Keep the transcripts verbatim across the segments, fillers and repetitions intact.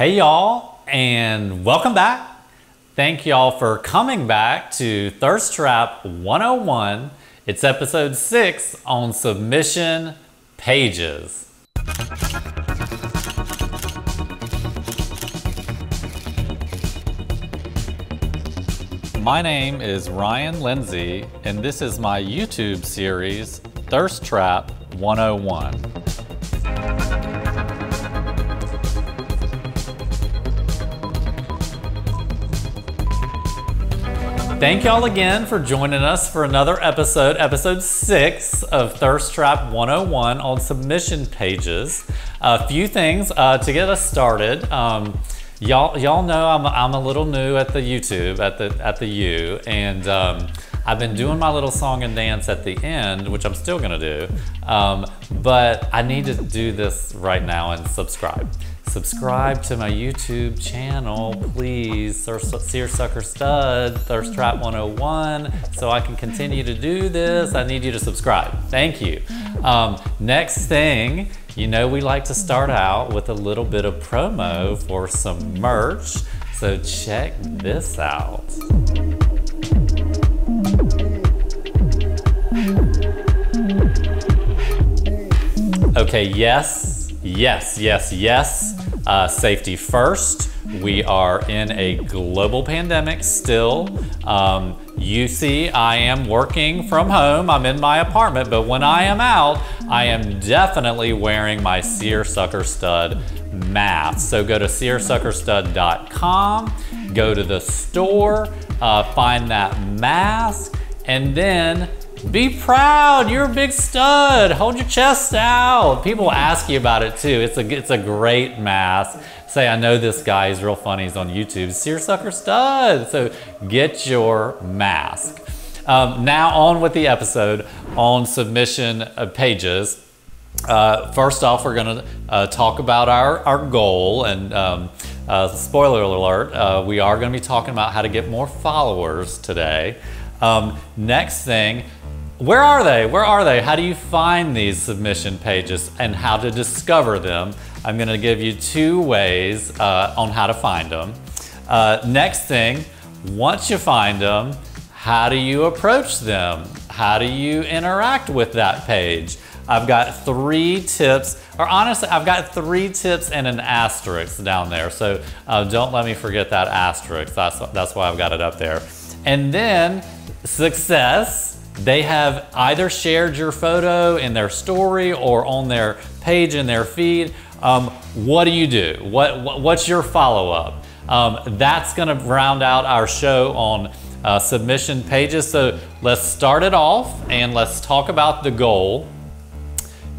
Hey y'all, and welcome back. Thank y'all for coming back to Thirst Trap one oh one. It's episode six on submission pages. My name is Ryan Lindsay, and this is my YouTube series, Thirst Trap one oh one. Thank y'all again for joining us for another episode, episode six of Thirst Trap one oh one on submission pages. A few things uh, to get us started. Um, y'all, y'all know I'm, I'm a little new at the YouTube, at the at the U, and um, I've been doing my little song and dance at the end, which I'm still gonna do. Um, but I need to do this right now and subscribe. Subscribe to my YouTube channel, please. Seersucker Stud, Thirst Trap one oh one, so I can continue to do this. I need you to subscribe. Thank you. Um, next thing, you know we like to start out with a little bit of promo for some merch, so check this out. Okay, yes, yes, yes, yes. Uh, safety first. We are in a global pandemic still. Um, you see, I am working from home. I'm in my apartment, but when I am out, I am definitely wearing my Seersucker Stud mask. So go to seersucker stud dot com, go to the store, uh, find that mask, and then be proud, you're a big stud. Hold your chest out. People ask you about it too. It's a, it's a great mask. Say, I know this guy, he's real funny, he's on YouTube. Seersucker Stud, so get your mask. Um, now on with the episode on submission pages. Uh, first off, we're gonna uh, talk about our, our goal, and um, uh, spoiler alert, uh, we are gonna be talking about how to get more followers today. Um, next thing, where are they? Where are they? How do you find these submission pages and how to discover them? I'm gonna give you two ways uh, on how to find them. Uh, next thing, once you find them, how do you approach them? How do you interact with that page? I've got three tips, or honestly, I've got three tips and an asterisk down there. So uh, don't let me forget that asterisk. That's, that's why I've got it up there. And then success, they have either shared your photo in their story or on their page in their feed. Um, what do you do? What, what what's your follow-up? Um, that's gonna round out our show on uh, submission pages. So let's start it off and let's talk about the goal.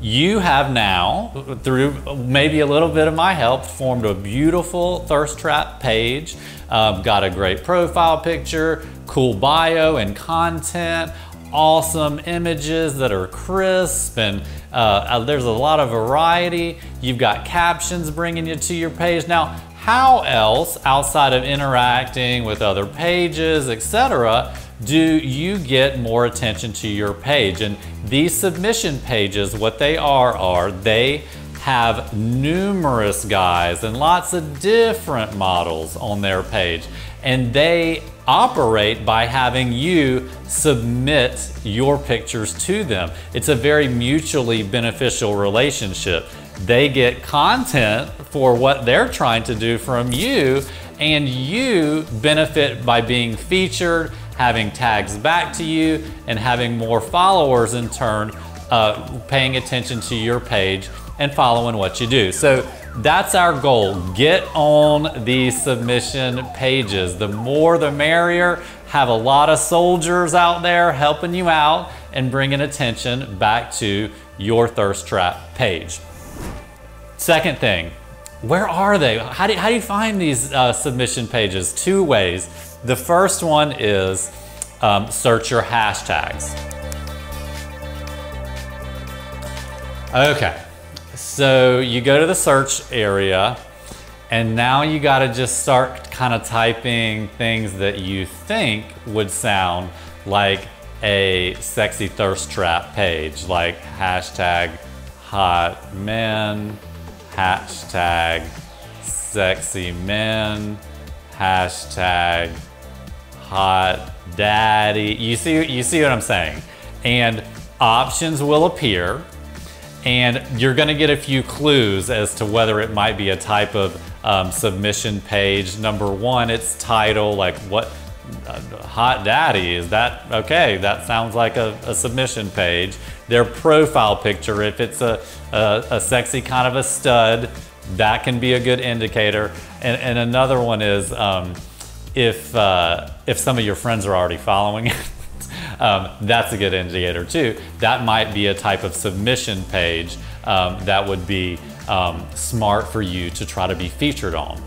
You have now, through maybe a little bit of my help, formed a beautiful Thirst Trap page, um, got a great profile picture, cool bio and content, awesome images that are crisp, and uh, uh, there's a lot of variety. You've got captions bringing you to your page. Now, how else, outside of interacting with other pages, et cetera, do you get more attention to your page? And these submission pages, what they are, are they have numerous guys and lots of different models on their page. And they operate by having you submit your pictures to them. It's a very mutually beneficial relationship. They get content for what they're trying to do from you, and you benefit by being featured, having tags back to you, and having more followers in turn, uh, paying attention to your page and following what you do. So that's our goal. Get on these submission pages. The more the merrier. Have a lot of soldiers out there helping you out and bringing attention back to your Thirst Trap page. Second thing, where are they? How do, how do you find these uh, submission pages? Two ways. The first one is um, search your hashtags. Okay, so you go to the search area, and now you gotta just start kind of typing things that you think would sound like a sexy Thirst Trap page, like hashtag hot men, hashtag sexy men, hashtag hot daddy. You see, you see what I'm saying? And options will appear, and you're gonna get a few clues as to whether it might be a type of um, submission page. Number one, its title, like what, uh, hot daddy, is that, okay, that sounds like a, a submission page. Their profile picture, if it's a, a, a sexy kind of a stud, that can be a good indicator. And, and another one is um, if, uh, if some of your friends are already following it, Um, that's a good indicator too. That might be a type of submission page um, that would be um, smart for you to try to be featured on.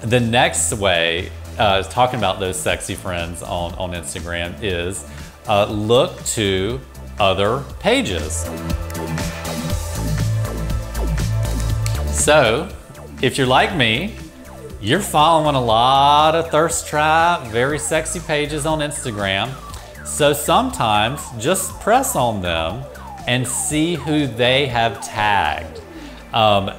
The next way, uh, talking about those sexy friends on, on Instagram, is uh, look to other pages. So if you're like me, you're following a lot of thirst trap, very sexy pages on Instagram. So sometimes just press on them and see who they have tagged. Um,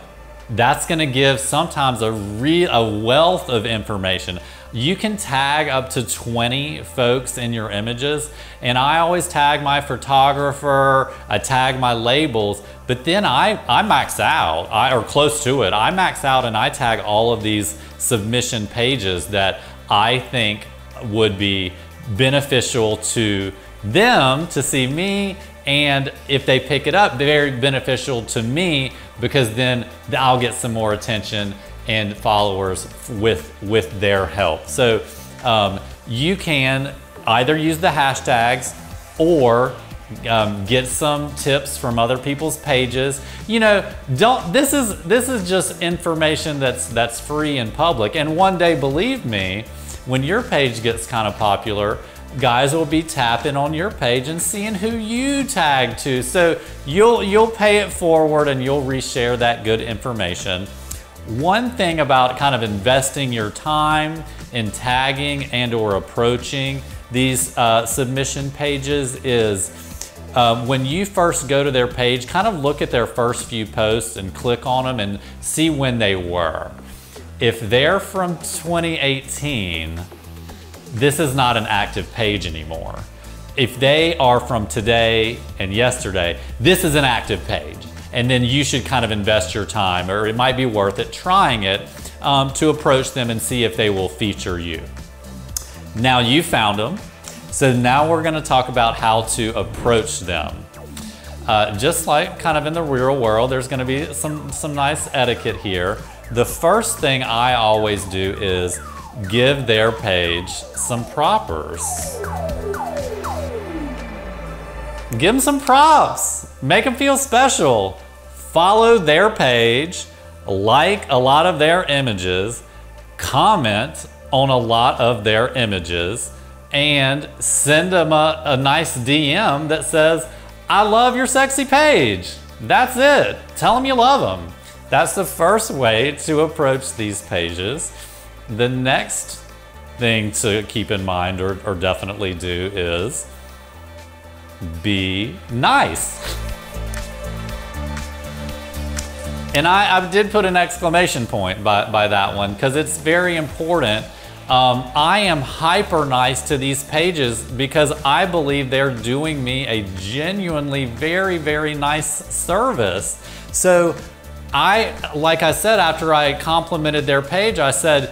that's gonna give sometimes a, re a wealth of information. You can tag up to twenty folks in your images, and I always tag my photographer, I tag my labels, but then I, I max out, I, or close to it. I max out and I tag all of these submission pages that I think would be beneficial to them to see me, and if they pick it up, very beneficial to me, because then I'll get some more attention and followers with with their help. So um, you can either use the hashtags or um, get some tips from other people's pages. You know, don't, this is this is just information that's that's free and public, and one day, believe me, when your page gets kind of popular, guys will be tapping on your page and seeing who you tag to. So you'll, you'll pay it forward and you'll reshare that good information. One thing about kind of investing your time in tagging and or approaching these uh, submission pages is uh, when you first go to their page, kind of look at their first few posts and click on them and see when they were. If they're from twenty eighteen, this is not an active page anymore. If they are from today and yesterday, this is an active page. And then you should kind of invest your time, or it might be worth it trying it um, to approach them and see if they will feature you. Now you found them. So now we're gonna talk about how to approach them. Uh, just like kind of in the real world, there's gonna be some, some nice etiquette here. The first thing I always do is give their page some propers. Give them some props, make them feel special. Follow their page, like a lot of their images, comment on a lot of their images, and send them a, a nice D M that says, I love your sexy page. That's it, tell them you love them. That's the first way to approach these pages. The next thing to keep in mind, or, or definitely do, is be nice. And I, I did put an exclamation point by, by that one, because it's very important. Um, I am hyper nice to these pages because I believe they're doing me a genuinely very, very nice service. So, I, like I said, after I complimented their page, I said,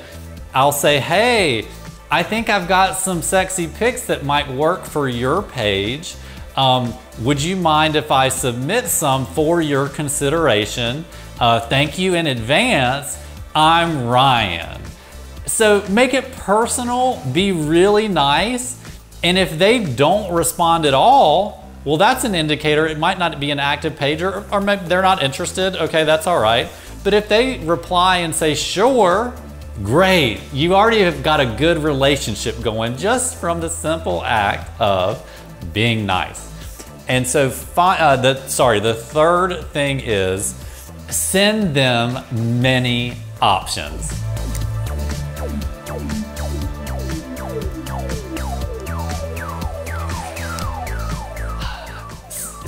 I'll say, hey, I think I've got some sexy pics that might work for your page. Um, would you mind if I submit some for your consideration? Uh, thank you in advance. I'm Ryan. So make it personal, be really nice. And if they don't respond at all, well, that's an indicator. It might not be an active page, or, or maybe they're not interested. Okay, that's all right. But if they reply and say, sure, great. You already have got a good relationship going just from the simple act of being nice. And so, uh, the, sorry, the third thing is send them many options.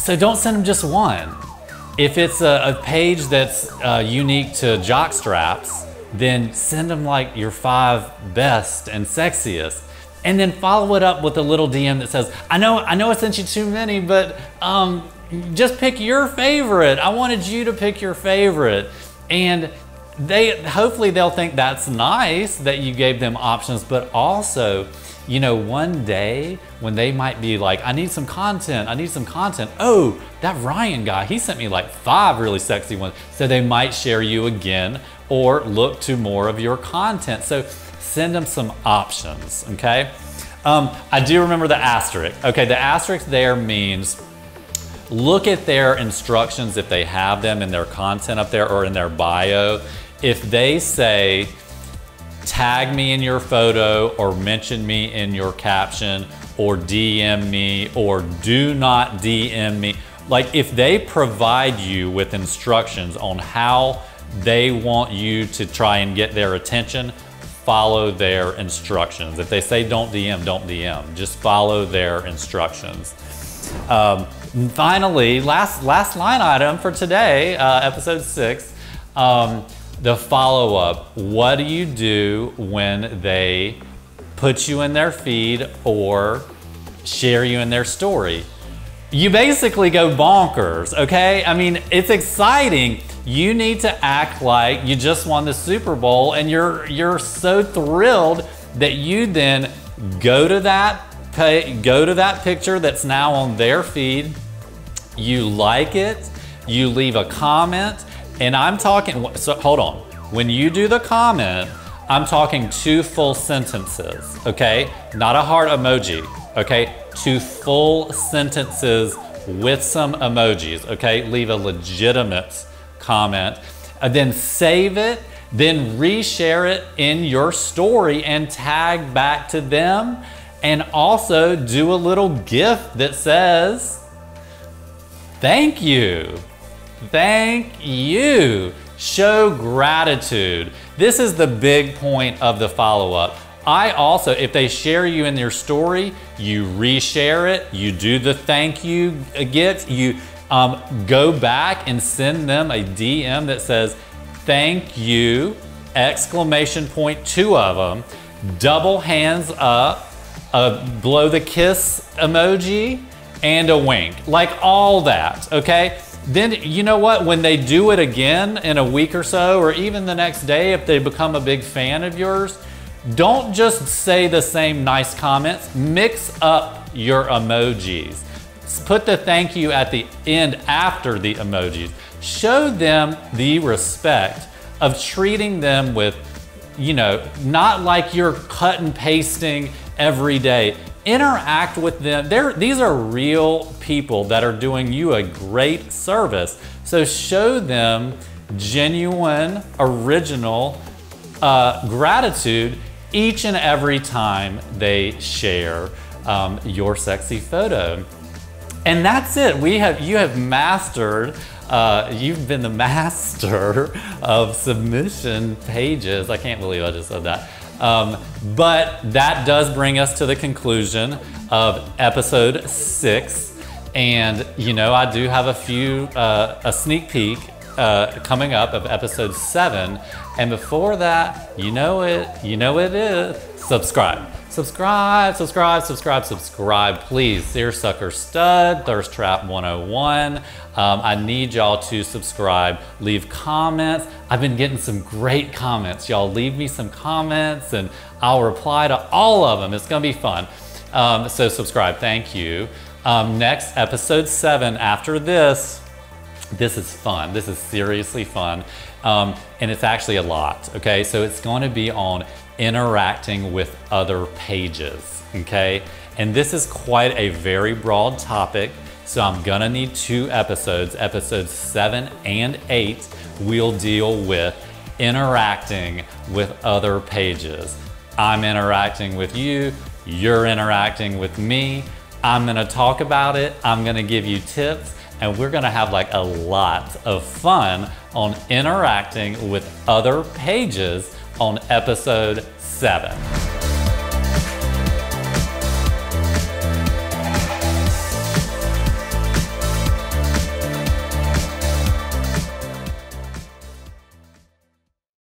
So don't send them just one. If it's a, a page that's uh, unique to jock straps, then send them like your five best and sexiest. And then follow it up with a little D M that says, I know I know I sent you too many, but um, just pick your favorite. I wanted you to pick your favorite. And they hopefully they'll think that's nice that you gave them options, but also, you know, one day when they might be like, I need some content, I need some content. Oh, that Ryan guy, he sent me like five really sexy ones. So they might share you again or look to more of your content. So send them some options, okay? Um, I do remember the asterisk. Okay, the asterisk there means look at their instructions if they have them in their content up there or in their bio. If they say, tag me in your photo or mention me in your caption or D M me or do not D M me. Like if they provide you with instructions on how they want you to try and get their attention, follow their instructions. If they say don't D M, don't D M. Just follow their instructions. Um, finally, last, last line item for today, uh, episode six, um, the follow-up. What do you do when they put you in their feed or share you in their story? You basically go bonkers, okay? I mean, it's exciting. You need to act like you just won the Super Bowl and you're, you're so thrilled that you then go to that Go to that picture that's now on their feed, you like it, you leave a comment, and I'm talking, so hold on. When you do the comment, I'm talking two full sentences, okay? Not a heart emoji, okay? Two full sentences with some emojis, okay? Leave a legitimate comment, and then save it, then reshare it in your story and tag back to them. And also do a little gift that says, thank you, thank you. Show gratitude. This is the big point of the follow-up. I also, if they share you in their story, you reshare it, you do the thank you gift, you um, go back and send them a D M that says, thank you, exclamation point, two of them, double hands up, a blow the kiss emoji, and a wink, like all that, okay? Then you know what, when they do it again in a week or so, or even the next day if they become a big fan of yours, don't just say the same nice comments, mix up your emojis. Put the thank you at the end after the emojis. Show them the respect of treating them with, you know, not like you're cut and pasting every day. Interact with them. They're, these are real people that are doing you a great service. So show them genuine, original uh, gratitude each and every time they share um, your sexy photo. And that's it. We have, you have mastered, uh, you've been the master of submission pages. I can't believe I just said that. Um, but that does bring us to the conclusion of episode six. And you know, I do have a few, uh, a sneak peek uh, coming up of episode seven. And before that, you know it, you know it is, subscribe. Subscribe, subscribe, subscribe, subscribe, please. Seersucker Stud, Thirst Trap one oh one. Um, I need y'all to subscribe. Leave comments. I've been getting some great comments. Y'all leave me some comments and I'll reply to all of them. It's gonna be fun. Um, so subscribe, thank you. Um, next, episode seven after this. This is fun, this is seriously fun. Um, and it's actually a lot, okay? So it's gonna be on interacting with other pages, okay? And this is quite a very broad topic, so I'm gonna need two episodes. Episodes seven and eight, we'll deal with interacting with other pages. I'm interacting with you, you're interacting with me. I'm gonna talk about it, I'm gonna give you tips, and we're gonna have like a lot of fun on interacting with other pages on episode seven.